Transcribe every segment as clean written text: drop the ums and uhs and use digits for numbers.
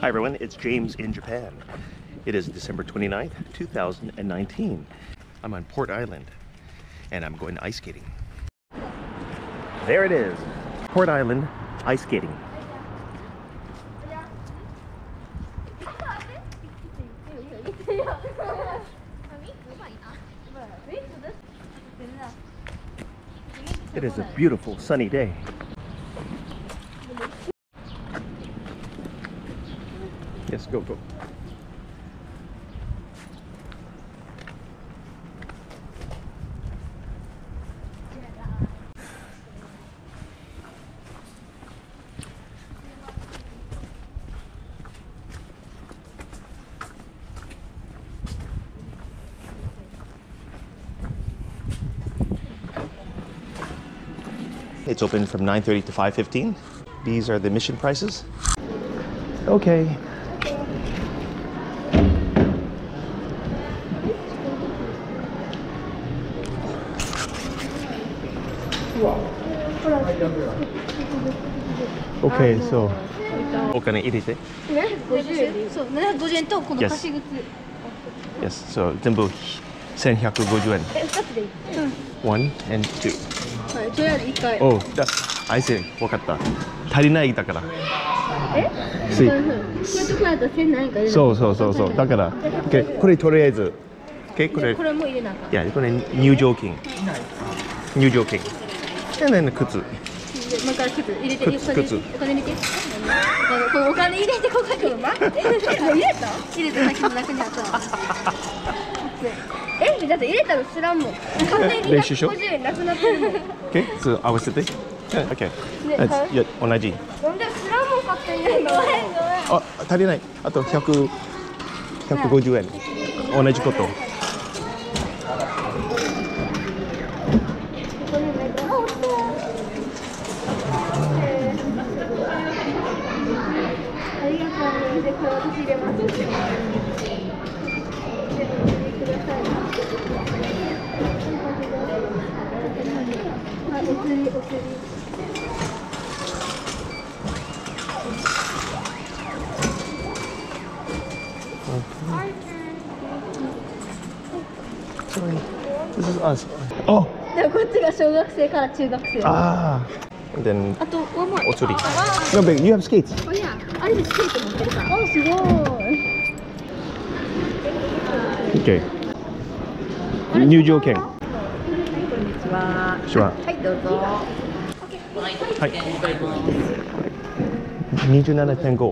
Hi everyone, it's James in Japan. It is December 29th, 2019. I'm on Port Island and I'm going ice skating. There it is, Port Island ice skating. It is a beautiful sunny day. Yes, GoPro. It's open from 9:30 to 5:15. These are the admission prices. Okay. Okay, so. Yes, so zenbu 1150 yen. One and two. Oh, that's I see. Wakata. Tarinai dakara. See. So. Dakara. Okay, kore toreazu. Okay, kore. Yeah, kore new joking. And then the kutsu. Okay, so I was sitting. Okay. That's yet on IG. Oh, Tarinai. At 150 yen. Onaji koto. This is us. Oh! Ah! And then, one more. Otsuri. No, but you have skates. Oh, yeah. I have skates. Oh, it's okay. New joking. Sure. Okay. 27.5.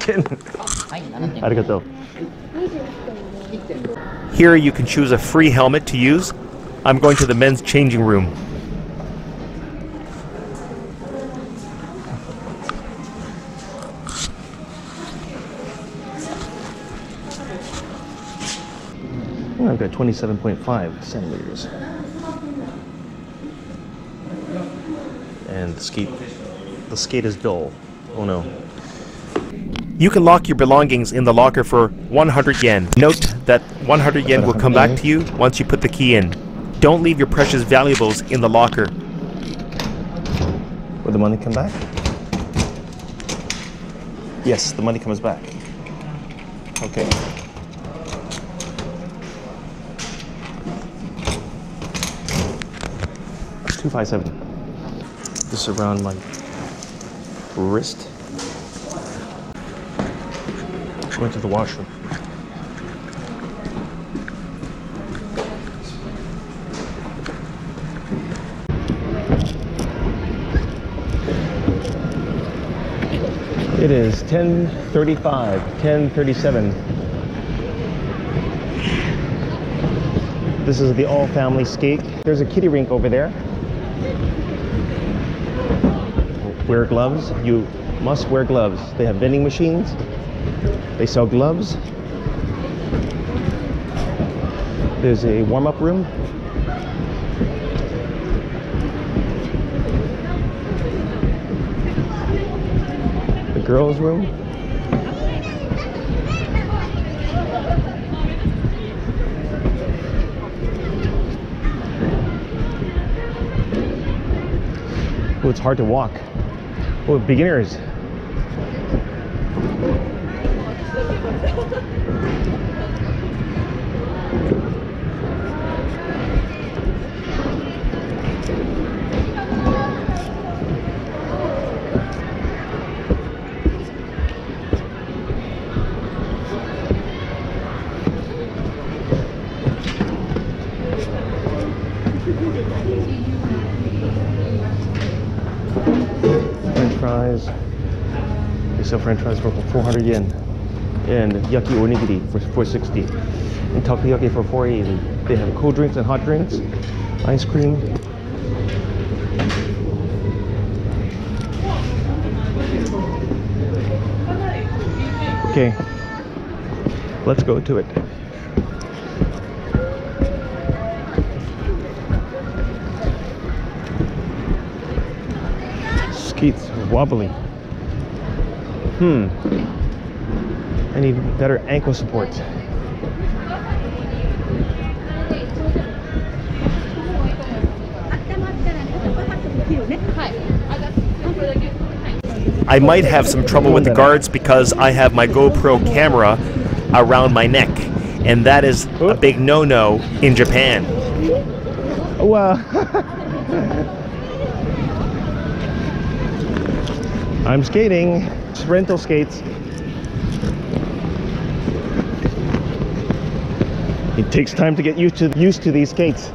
7.5. Here you can choose a free helmet to use. I'm going to the men's changing room. Well, I've got 27.5 centimeters. And the skate is dull. Oh no. You can lock your belongings in the locker for 100 yen. Note that 100 yen will come back to you once you put the key in. Don't leave your precious valuables in the locker. Will the money come back? Yes, the money comes back. Okay. $257. Just around my wrist. She went to the washroom. It is 10:35, 10:37. This is the all-family skate. There's a kiddie rink over there. Wear gloves. You must wear gloves. They have vending machines. They sell gloves. There's a warm-up room. The girls' room. It it's hard to walk. Oh, beginners. They sell french fries for 400 yen, and yaki onigiri for 460, and takoyaki for 480. They have cold drinks and hot drinks, ice cream. Okay, let's go to it. Skeets wobbly. I need better ankle support. I might have some trouble with the guards because I have my GoPro camera around my neck, and that is a big no-no in Japan. Wow. I'm skating. It's rental skates. It takes time to get used to these skates.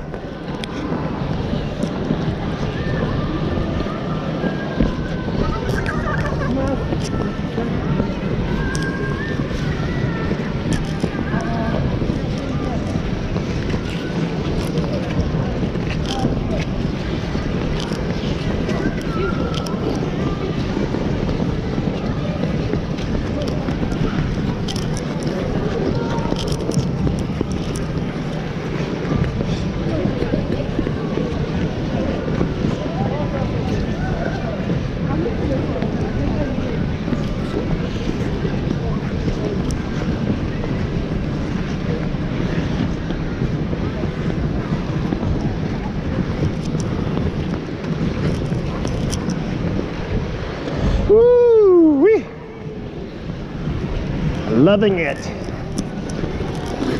Loving it.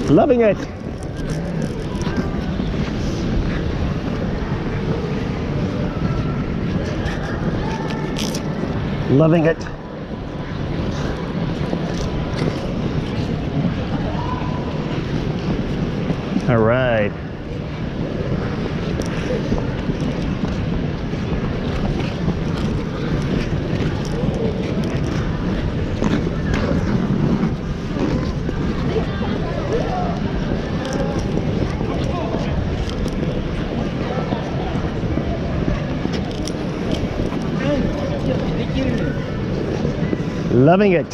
Loving it. Loving it. All right. Loving it.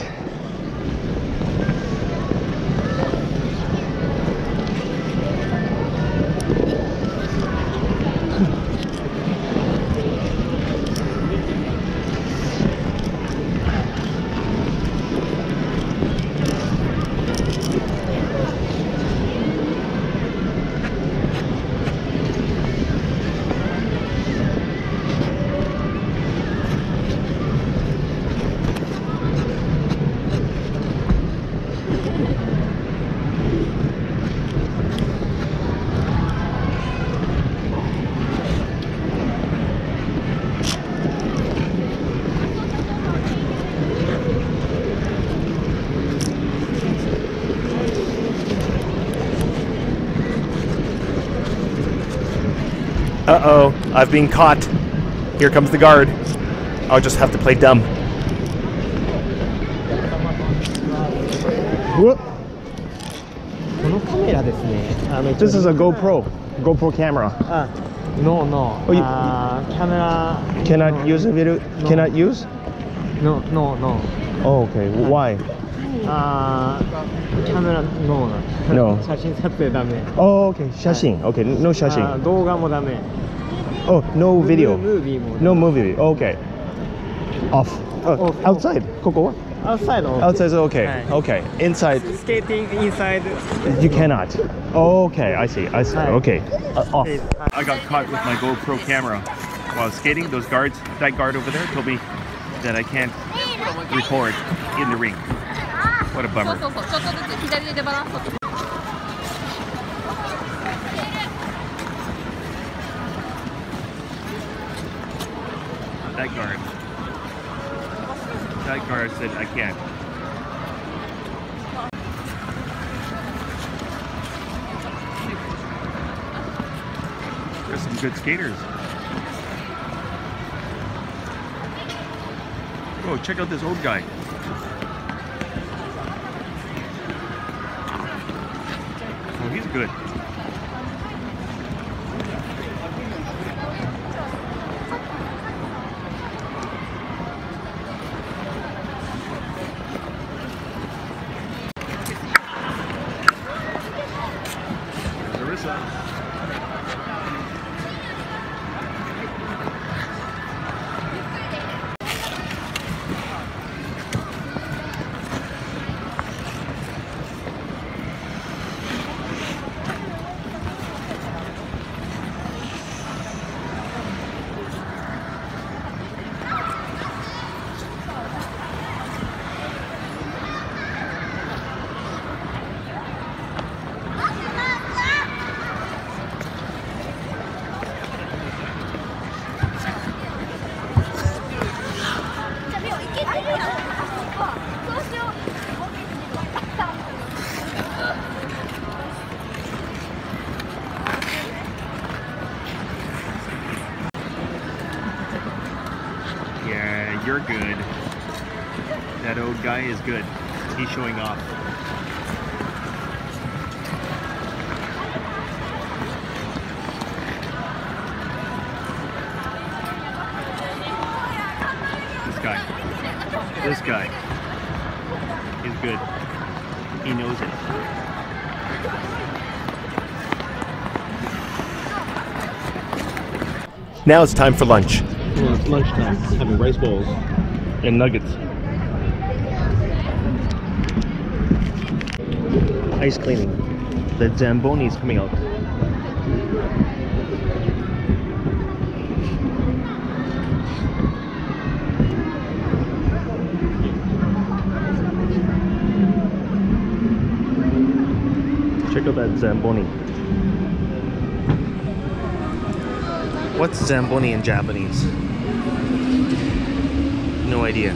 Uh-oh, I've been caught. Here comes the guard. I'll just have to play dumb. This is a GoPro camera. No. Oh, you, camera cannot use a video. No. Cannot use? No. Oh, okay. Why? Camera, no. No. Oh, okay. Shashin. Okay, no shashin. Oh, no video. No movie. Okay. Off. Oh, outside. Koko? Outside. Outside is okay. Okay. Inside. Skating inside. You cannot. Okay, I see. Okay. Off. I got caught with my GoPro camera. while skating. Those guards, that guard over there told me that I can't record in the rink. What a bummer. That guard said I can't. There's some good skaters. Oh, check out this old guy. Oh, he's good. You're good. That old guy is good. He's showing off. This guy is good. He knows it. Now it's time for lunch. Well, it's lunchtime, having rice bowls and nuggets. Ice cleaning. The Zamboni is coming out. Check out that Zamboni. What's Zamboni in Japanese? No idea.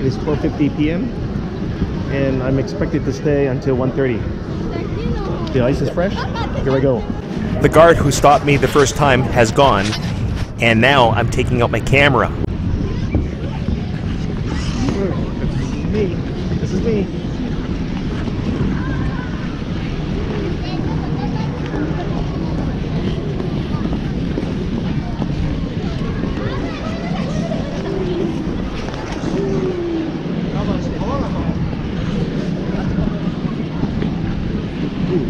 It is 4:50 p.m. and I'm expected to stay until 1:30. The ice is fresh. Here I go. The guard who stopped me the first time has gone, and now I'm taking out my camera. This is me.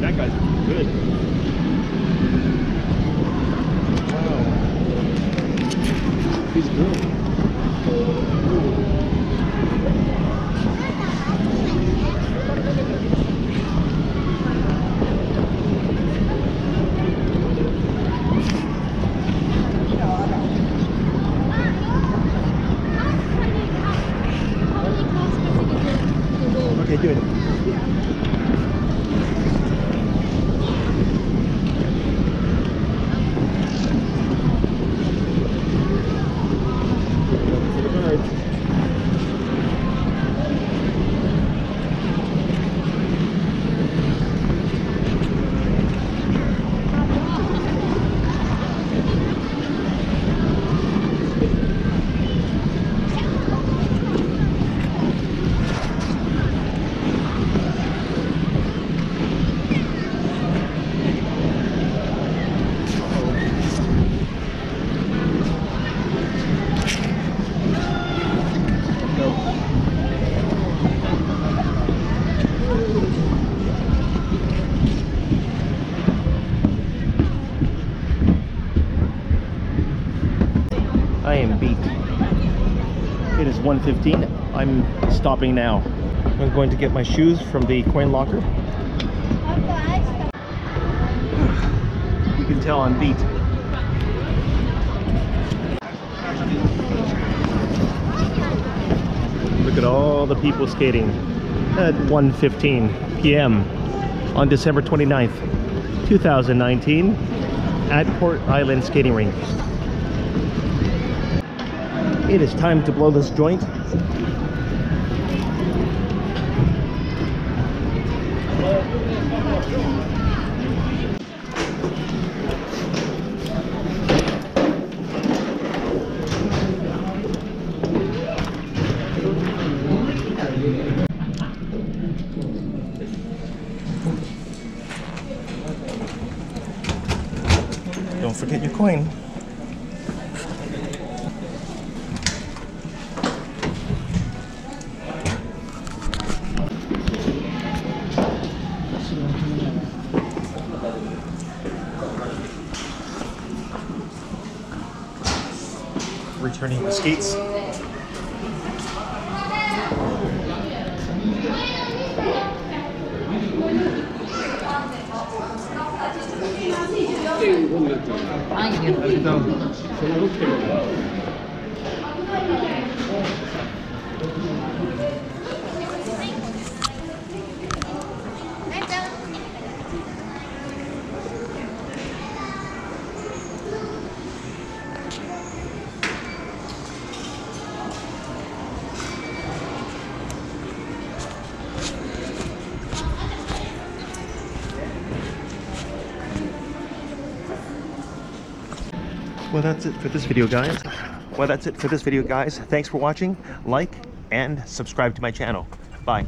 That guy's good. Wow. He's good. Okay, do it. beat. It is 1:15. I'm stopping now. I'm going to get my shoes from the coin locker. You can tell I'm beat. Look at all the people skating at 1:15 p.m. on December 29th, 2019 at Port Island Skating Rink. It is time to blow this joint. Don't forget your coin. Returning the skates. Well, that's it for this video, guys. Thanks for watching. Like and subscribe to my channel. Bye.